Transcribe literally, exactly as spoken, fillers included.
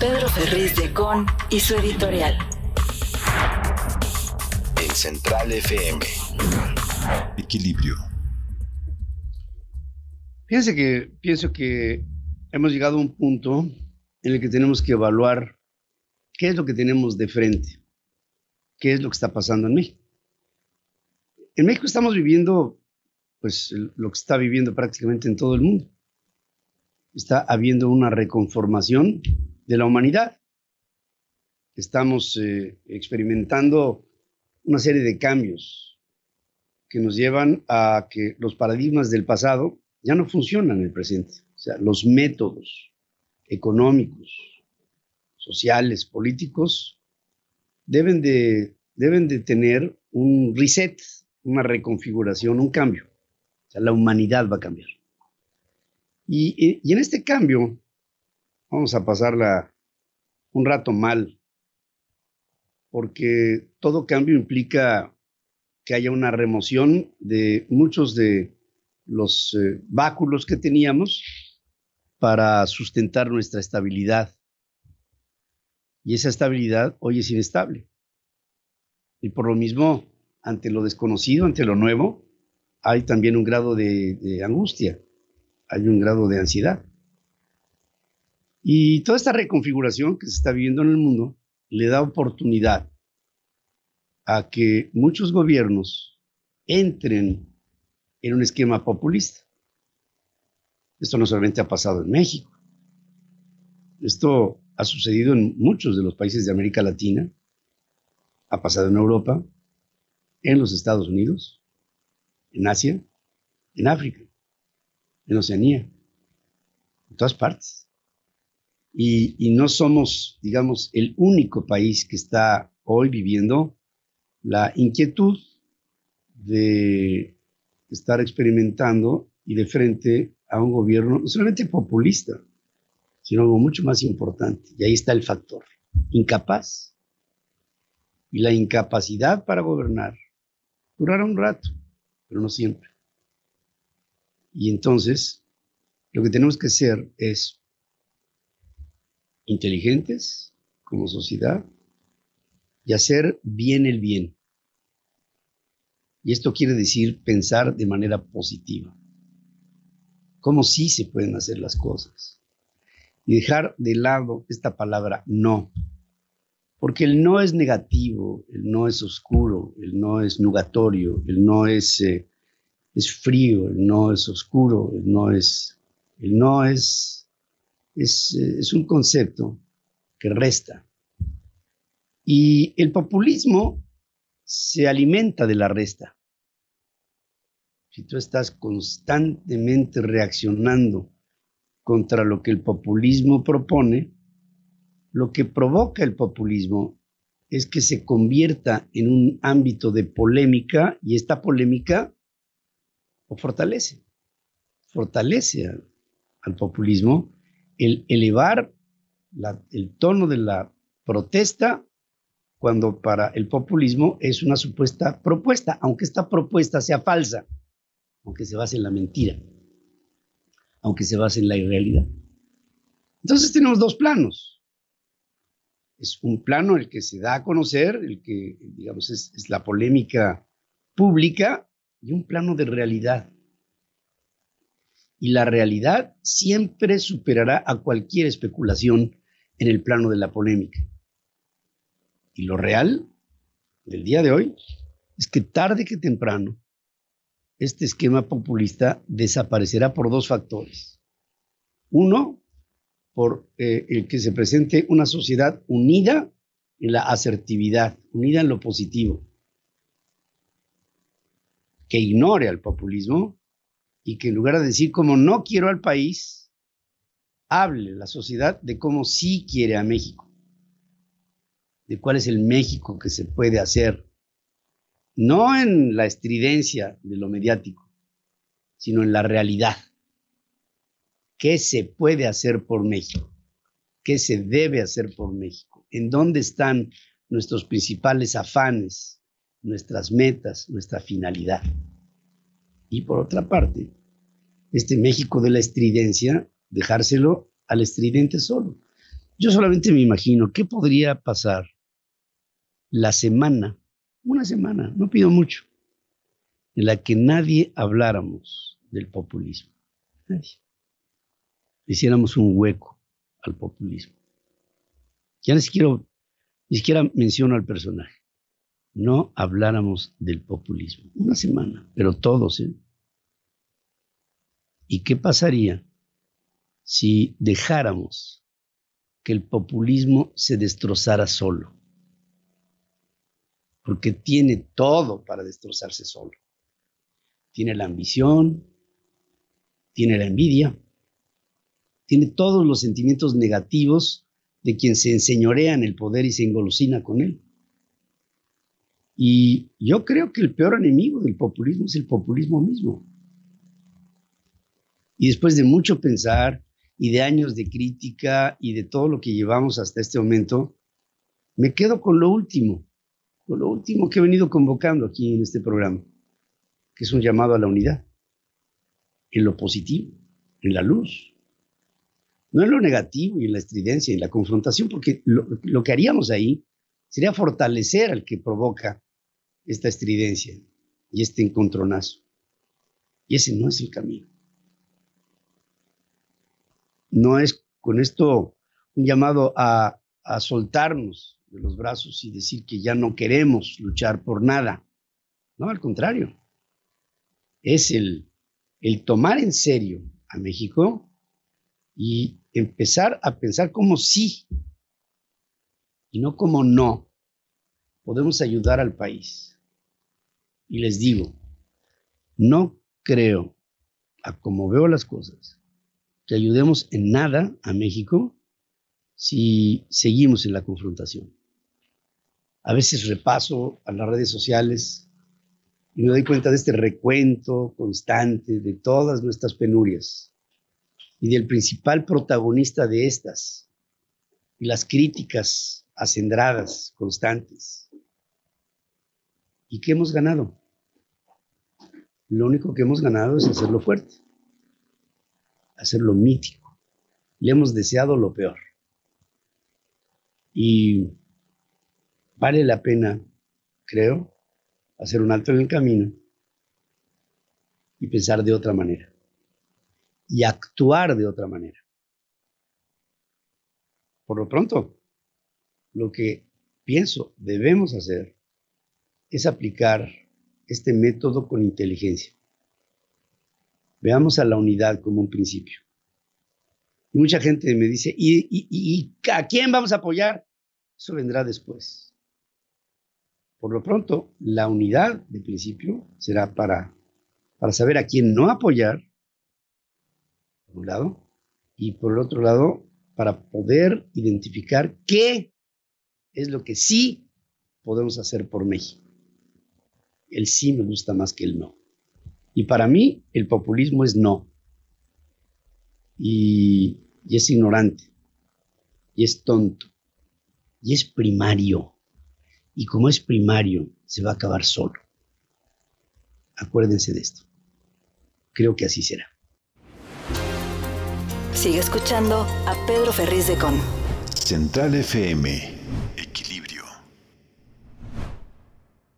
Pedro Ferriz de Con y su editorial. En Central F M. Equilibrio. Fíjense que pienso que hemos llegado a un punto en el que tenemos que evaluar qué es lo que tenemos de frente, qué es lo que está pasando en México. En México estamos viviendo, pues, lo que está viviendo prácticamente en todo el mundo. Está habiendo una reconformación de la humanidad. Estamos eh, experimentando una serie de cambios que nos llevan a que los paradigmas del pasado ya no funcionan en el presente. O sea, los métodos económicos, sociales, políticos, deben de, deben de tener un reset, una reconfiguración, un cambio. O sea, la humanidad va a cambiar. Y, y en este cambio vamos a pasarla un rato mal, porque todo cambio implica que haya una remoción de muchos de los eh, báculos que teníamos para sustentar nuestra estabilidad. Y esa estabilidad hoy es inestable. Y por lo mismo, ante lo desconocido, ante lo nuevo, hay también un grado de, de angustia. Hay un grado de ansiedad. Y toda esta reconfiguración que se está viviendo en el mundo le da oportunidad a que muchos gobiernos entren en un esquema populista. Esto no solamente ha pasado en México. Esto ha sucedido en muchos de los países de América Latina, ha pasado en Europa, en los Estados Unidos, en Asia, en África, en Oceanía, en todas partes. Y, y no somos, digamos, el único país que está hoy viviendo la inquietud de estar experimentando y de frente a un gobierno no solamente populista, sino algo mucho más importante. Y ahí está el factor, incapaz. Y la incapacidad para gobernar durará un rato, pero no siempre. Y entonces, lo que tenemos que ser es inteligentes como sociedad y hacer bien el bien. Y esto quiere decir pensar de manera positiva. Cómo sí se pueden hacer las cosas. Y dejar de lado esta palabra no. Porque el no es negativo, el no es oscuro, el no es nugatorio, el no es... Eh, Es frío, el no es oscuro, el no es, el no es, es, es un concepto que resta. Y el populismo se alimenta de la resta. Si tú estás constantemente reaccionando contra lo que el populismo propone, lo que provoca el populismo es que se convierta en un ámbito de polémica y esta polémica o fortalece, fortalece al, al populismo el elevar la, el tono de la protesta cuando para el populismo es una supuesta propuesta, aunque esta propuesta sea falsa, aunque se base en la mentira, aunque se base en la irrealidad. Entonces tenemos dos planos. Es un plano el que se da a conocer, el que, digamos, es, es la polémica pública, y un plano de realidad. Y la realidad siempre superará a cualquier especulación en el plano de la polémica. Y lo real del día de hoy es que tarde que temprano este esquema populista desaparecerá por dos factores. Uno, por eh, el que se presente una sociedad unida en la asertividad, unida en lo positivo, que ignore al populismo y que en lugar de decir como no quiero al país, hable la sociedad de cómo sí quiere a México, de cuál es el México que se puede hacer, no en la estridencia de lo mediático, sino en la realidad. ¿Qué se puede hacer por México? ¿Qué se debe hacer por México? ¿En dónde están nuestros principales afanes? Nuestras metas, nuestra finalidad. Y por otra parte, este México de la estridencia, dejárselo al estridente solo. Yo solamente me imagino qué podría pasar la semana, una semana, no pido mucho, en la que nadie habláramos del populismo. Nadie. Hiciéramos un hueco al populismo. Ya ni siquiera, ni siquiera menciono al personaje. No habláramos del populismo. Una semana, pero todos, ¿eh? ¿Y qué pasaría si dejáramos que el populismo se destrozara solo? Porque tiene todo para destrozarse solo. Tiene la ambición, tiene la envidia, tiene todos los sentimientos negativos de quien se enseñorea en el poder y se engolosina con él. Y yo creo que el peor enemigo del populismo es el populismo mismo. Y después de mucho pensar y de años de crítica y de todo lo que llevamos hasta este momento, me quedo con lo último, con lo último que he venido convocando aquí en este programa, que es un llamado a la unidad, en lo positivo, en la luz, no en lo negativo y en la estridencia y en la confrontación, porque lo, lo que haríamos ahí sería fortalecer al que provoca esta estridencia y este encontronazo. Y ese no es el camino. No es con esto un llamado a, a soltarnos de los brazos y decir que ya no queremos luchar por nada. No, al contrario. Es el, el tomar en serio a México y empezar a pensar como sí y no como no podemos ayudar al país. Y les digo, no creo, a como veo las cosas, que ayudemos en nada a México si seguimos en la confrontación. A veces repaso a las redes sociales y me doy cuenta de este recuento constante de todas nuestras penurias y del principal protagonista de estas y las críticas acendradas, constantes. ¿Y qué hemos ganado? Lo único que hemos ganado es hacerlo fuerte, hacerlo mítico. Le hemos deseado lo peor. Y vale la pena, creo, hacer un alto en el camino y pensar de otra manera. Y actuar de otra manera. Por lo pronto, lo que pienso debemos hacer es aplicar este método con inteligencia. Veamos a la unidad como un principio. Y mucha gente me dice, ¿y, y, y, ¿y a quién vamos a apoyar? Eso vendrá después. Por lo pronto, la unidad de principio será para, para saber a quién no apoyar, por un lado, y por el otro lado, para poder identificar qué es lo que sí podemos hacer por México. El sí me gusta más que el no. Y para mí, el populismo es no. Y, y es ignorante. Y es tonto. Y es primario. Y como es primario, se va a acabar solo. Acuérdense de esto. Creo que así será. Sigue escuchando a Pedro Ferriz de Con. Central F M.